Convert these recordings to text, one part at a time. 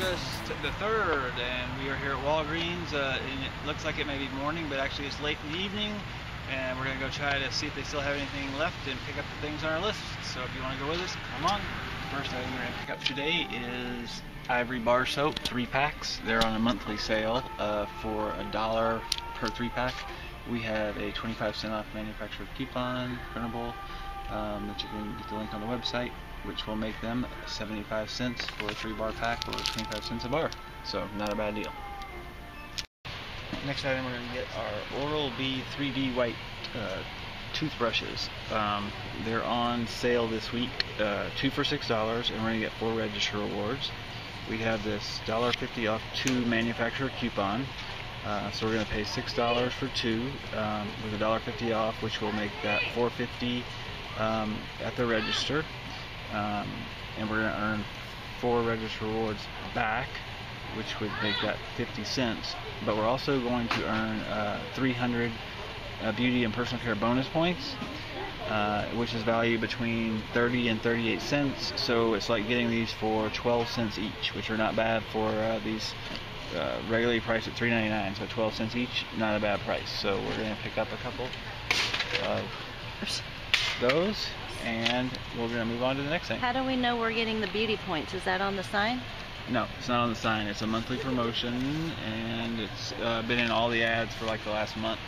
August the 3rd, and we are here at Walgreens, and it looks like it may be morning, but actually it's late in the evening, and we're going to go try to see if they still have anything left and pick up the things on our list. So if you want to go with us, come on. First item we're going to pick up today is Ivory Bar Soap, 3 packs. They're on a monthly sale for $1 per 3-pack. We have a 25% off manufacturer coupon, printable, that you can get the link on the website, which will make them 75 cents for a 3-bar pack or 25 cents a bar. So not a bad deal. Next item we're going to get are Oral-B 3D White toothbrushes. They're on sale this week, 2 for $6, and we're going to get 4 Register Rewards. We have this $1.50 off 2 manufacturer coupon. So we're going to pay $6 for 2 with $1.50 off, which will make that $4.50 at the register. And we're going to earn 4 Register Rewards back, which would make that 50 cents. But we're also going to earn 300 beauty and personal care bonus points, which is valued between 30 and 38 cents. So it's like getting these for 12 cents each, which are not bad for these. Regularly priced at $3.99, so 12 cents each, not a bad price. So we're going to pick up a couple of those, and we're going to move on to the next thing. How do we know we're getting the beauty points? Is that on the sign? No, it's not on the sign. It's a monthly promotion, and it's been in all the ads for like the last month.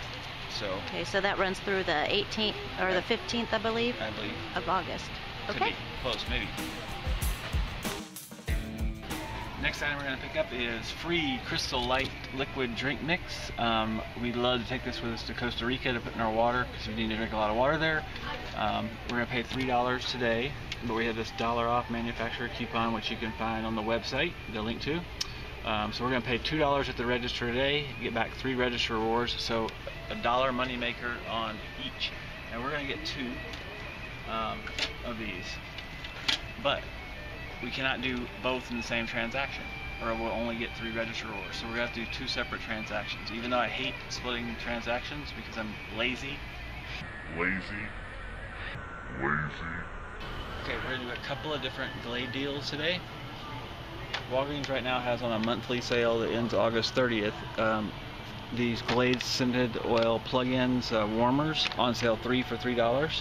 So okay, so that runs through the 18th or the 15th, I believe. Of August. Okay. Could be close, maybe. Next item we're going to pick up is free Crystal Light liquid drink mix. We'd love to take this with us to Costa Rica to put in our water, because we need to drink a lot of water there. We're going to pay $3 today, but we have this $1 off manufacturer coupon, which you can find on the website, the link to. So we're going to pay $2 at the register today, get back 3 Register Rewards, so $1 moneymaker on each. And we're going to get 2 of these. But we cannot do both in the same transaction, or we'll only get 3 Register Rewards. So we're going to have to do 2 separate transactions, even though I hate splitting transactions because I'm lazy. Okay, we're going to do a couple of different Glade deals today. Walgreens right now has on a monthly sale that ends August 30th. These Glade scented oil plug-ins warmers on sale 3 for $3.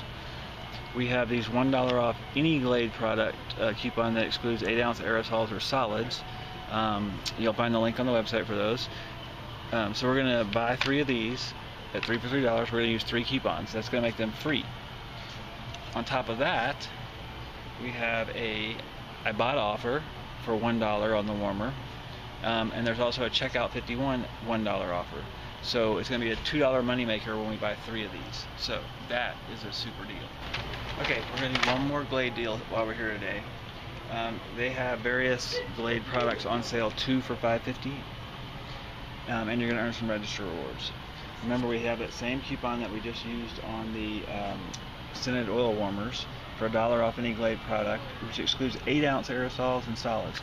We have these $1 off any Glade product coupon that excludes 8-ounce aerosols or solids. You'll find the link on the website for those. So we're going to buy 3 of these at 3 for $3. We're going to use 3 coupons. That's going to make them free. On top of that, we have a Ibotta offer for $1 on the warmer. And there's also a Checkout 51 $1 offer. So it's going to be a $2 moneymaker when we buy 3 of these. So that is a super deal. Okay, we're going to do one more Glade deal while we're here today. They have various Glade products on sale, 2 for $5.50, and you're going to earn some Register Rewards. Remember, we have that same coupon that we just used on the scented oil warmers for $1 off any Glade product, which excludes 8-ounce aerosols and solids.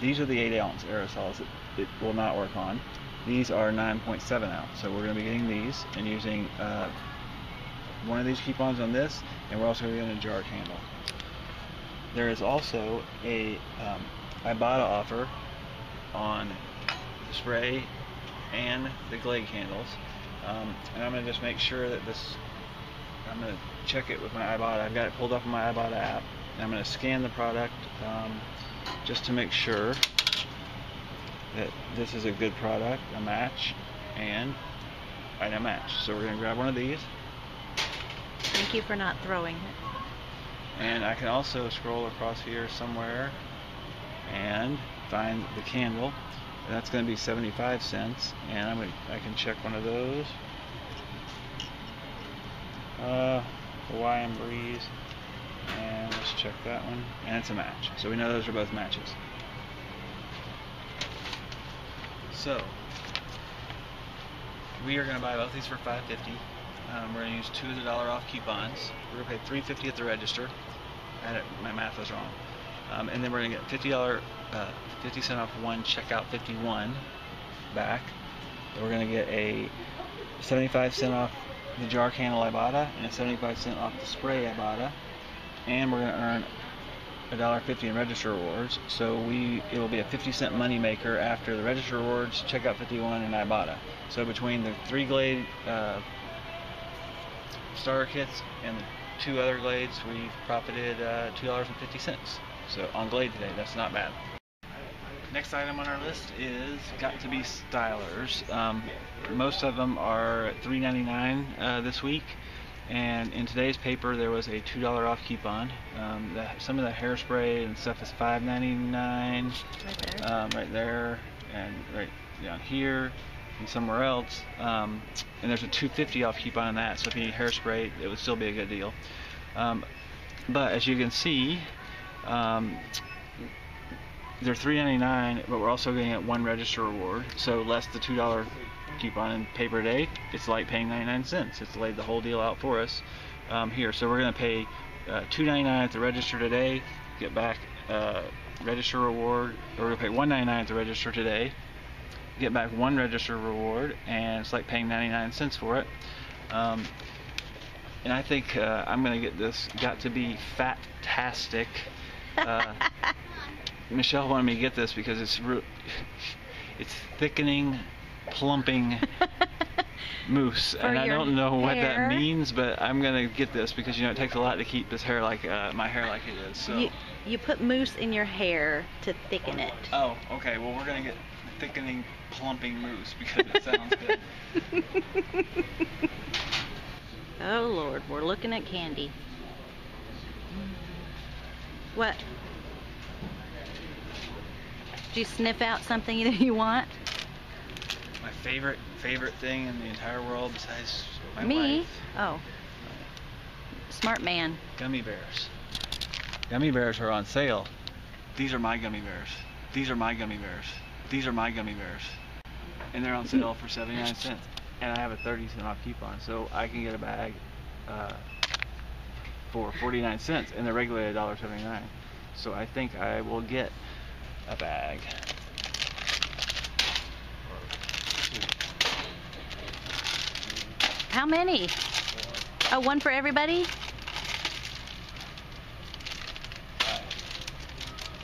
These are the 8-ounce aerosols that it will not work on. These are 9.7 ounce, so we're going to be getting these and using one of these coupons on this, and we're also going to jar candle. There is also a Ibotta offer on the spray and the Glade candles, and I'm going to just make sure that this, I'm going to check it with my Ibotta. I've got it pulled up on my Ibotta app, and I'm going to scan the product just to make sure that this is a good product, a match, and a match. So we're going to grab one of these. Thank you for not throwing it. And I can also scroll across here somewhere and find the candle. That's going to be 75 cents. And I can check one of those. Hawaiian Breeze. And let's check that one. And it's a match. So we know those are both matches. So we are going to buy both these for $5.50. We're going to use 2 of the $1 off coupons. We're going to pay $3.50 at the register. My math was wrong. And then we're going to get $50 off 1 Checkout 51 back. We're going to get a 75 cents off the jar candle Ibotta and a 75 cents off the spray Ibotta. And we're going to earn $1.50 in Register Rewards, so it'll be a 50-cent money maker after the Register Rewards, Checkout 51, and Ibotta. So between the 3 Glade starter kits and the 2 other Glades, we've profited $2.50. So on Glade today, that's not bad. Next item on our list is Got to Be stylers. Most of them are $3.99 this week, and in today's paper there was a $2 off coupon. Some of the hairspray and stuff is $5.99 right there and right down here and somewhere else, and there's a $2.50 off coupon on that, so if you need hairspray it would still be a good deal. But as you can see, they're $3.99, but we're also getting at 1 Register Reward, so less the $2 coupon in paper day, it's like paying 99 cents. It's laid the whole deal out for us here. So we're going to pay $2.99 at the register today, get back Register Reward, or we're going to pay $1.99 at the register today, get back 1 Register Reward, and it's like paying 99 cents for it. And I think I'm going to get this Got to Be Fat-tastic. Michelle wanted me to get this because it's thickening, plumping mousse, and I don't know what that means, but I'm gonna get this because, you know, it takes a lot to keep this hair like my hair like it is. So you put mousse in your hair to thicken it. Oh, okay. Well, we're gonna get thickening, plumping mousse because it sounds good. Oh Lord, we're looking at candy. What? Did you sniff out something that you want? My favorite thing in the entire world besides my wife. Oh. Smart man. Gummy bears. Gummy bears are on sale. These are my gummy bears. These are my gummy bears. These are my gummy bears. And they're on sale for 79 cents. And I have a 30-cent off coupon, so I can get a bag for 49 cents, and they're regulated $1.79. So I think I will get a bag. How many? Oh, 1 for everybody?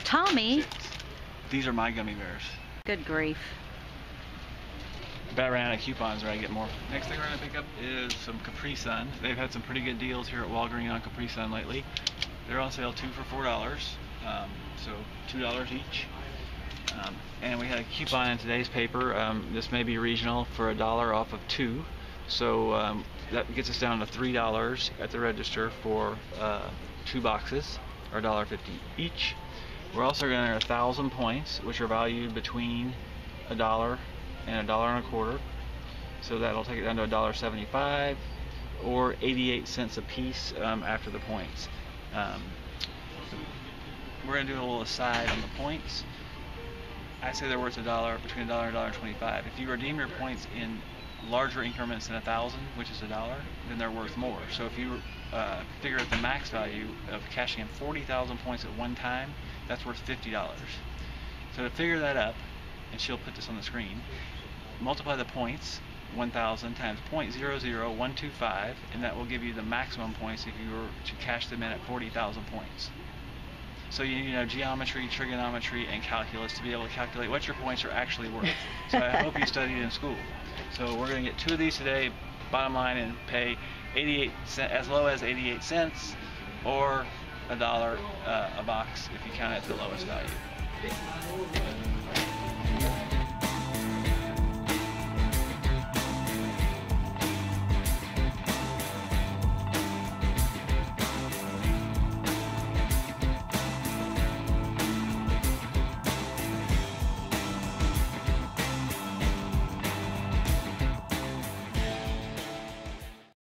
Tommy. 6. These are my gummy bears. Good grief. About ran out of coupons where I get more. Next thing we're going to pick up is some Capri Sun. They've had some pretty good deals here at Walgreens on Capri Sun lately. They're on sale 2 for $4, so $2 each. And we had a coupon in today's paper, this may be regional, for $1 off of 2. So that gets us down to $3 at the register for 2 boxes, or $1.50 each. We're also going to earn 1,000 points, which are valued between $1 and $1.25. So that'll take it down to $1.75 or 88 cents a piece after the points. We're going to do a little aside on the points. I say they're worth between $1 and $1.25. If you redeem your points in larger increments than 1,000, which is $1, then they're worth more. So if you figure out the max value of cashing in 40,000 points at one time, that's worth $50. So to figure that up, and she'll put this on the screen, multiply the points, 1,000 times 0.00125, and that will give you the maximum points if you were to cash them in at 40,000 points. So you need to know geometry, trigonometry, and calculus to be able to calculate what your points are actually worth. So I hope you studied in school. So we're going to get 2 of these today, bottom line, and pay 88 cents, as low as 88 cents, or $1 a box if you count it at the lowest value.